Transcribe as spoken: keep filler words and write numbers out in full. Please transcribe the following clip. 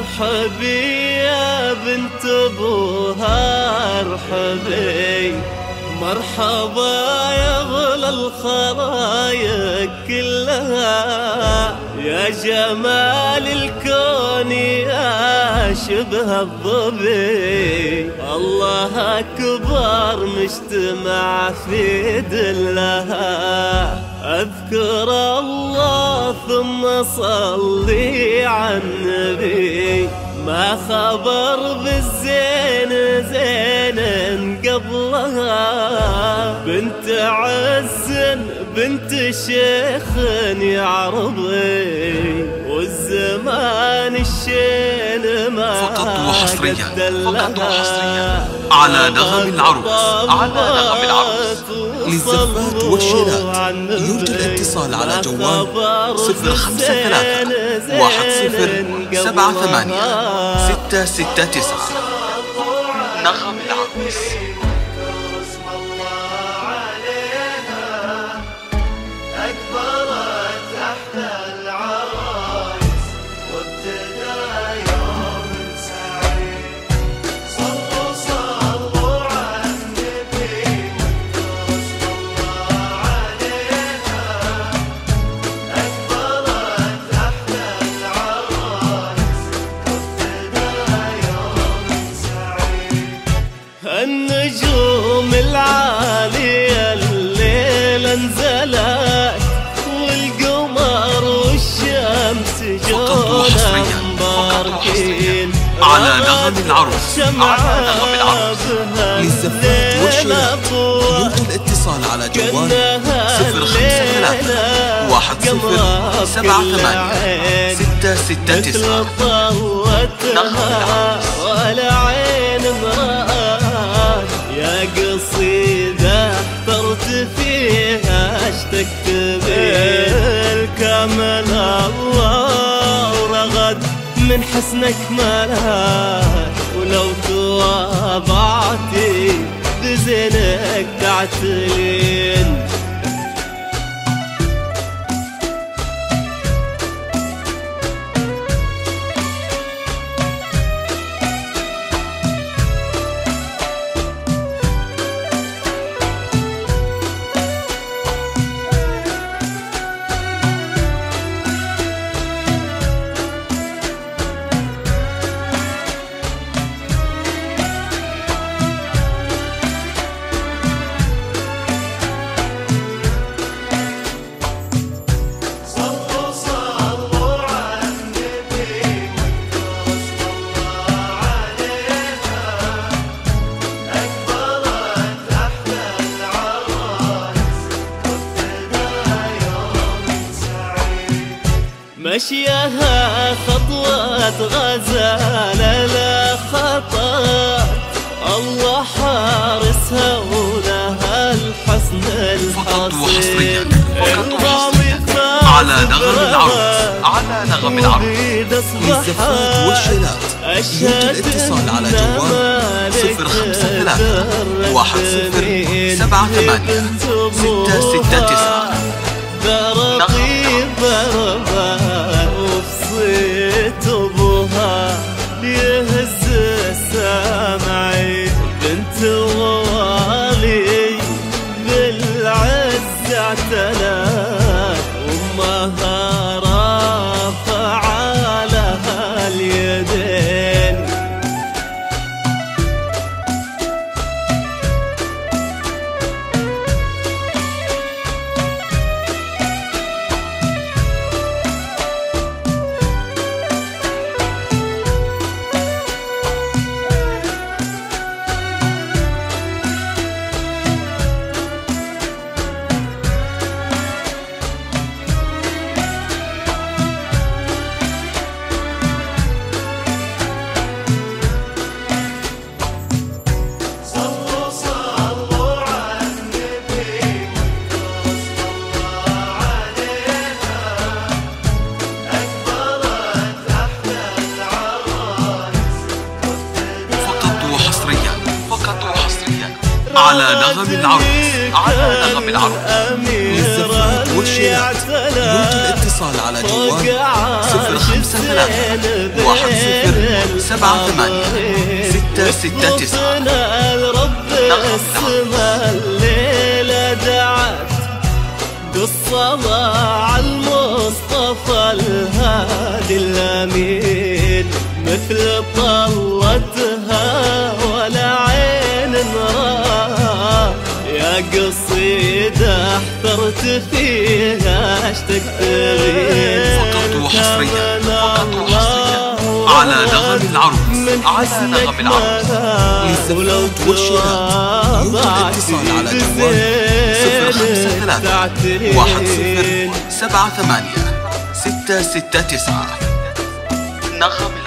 ارحبي يا بنت ابوها ارحبي، مرحبا يا غلا الخرايق كلها، يا جمال الكون يا شبه الظبي، الله اكبر مجتمع في دلها، اذكر الله ثم صلي على النبي، ما خبر بالزين زين قبلها، بنت عز بنت شيخ يا عربي، والزمان الشين ما قد فقط وحصريا على نغم العروس على نغم العروس للزفات والشيلات. يمكن الاتصال على جوال صفر خمسة ثلاثة واحد صفر سبعة ثمانية ستة ستة تسعة. نغم العروس. النجوم العالية الليلة انزلت، والقمر والشمس جونا مباركين على نغم العروس على نغم العروس للزفات والشيلات. يمكن الاتصال على جوال صفر خمسة ثلاثة واحد صفر سبعة ثمانية ستة ستة تسعة. نغم العروس. يا قصيدة احترت فيها اشتكت بالكمل الله، ورغد من حسنك ملها، ولو توابعتي بزينك تعتلين. مشيها خطوة غزالة لا خطأ، الله حارسها ولها الحسن الحصين. انضمت على نغم العروس على نغم العروس للزفات والشيلات. يمكن الاتصال على جوال صفر خمسة ثلاثة واحد صفر سبعة ثمانية ستة ستة تسعة. أمها رافع لها اليدين. أغاني العرب، على أغاني العرب للزفات والشيلات. يمكن الاتصال على جوال صفر خمسة ثلاثة واحد صفر سبعة ثمانية ستة ستة تسعة. السما الليلة دعت بالصلاة على المصطفى الهادي الأمين، مثل طلتها ولا عين راها. يا قصيدة احترت فيها اشتقت لي فقط وحصريا، فقط وحصريا على نغم العروس، على نغم العروس للزفات والشراء. يمكن الاتصال على جوال صفر خمسة ثلاثة واحد صفر سبعة ثمانية ستة ستة تسعة. نغم